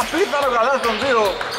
απλή παραγαλά στον δύο.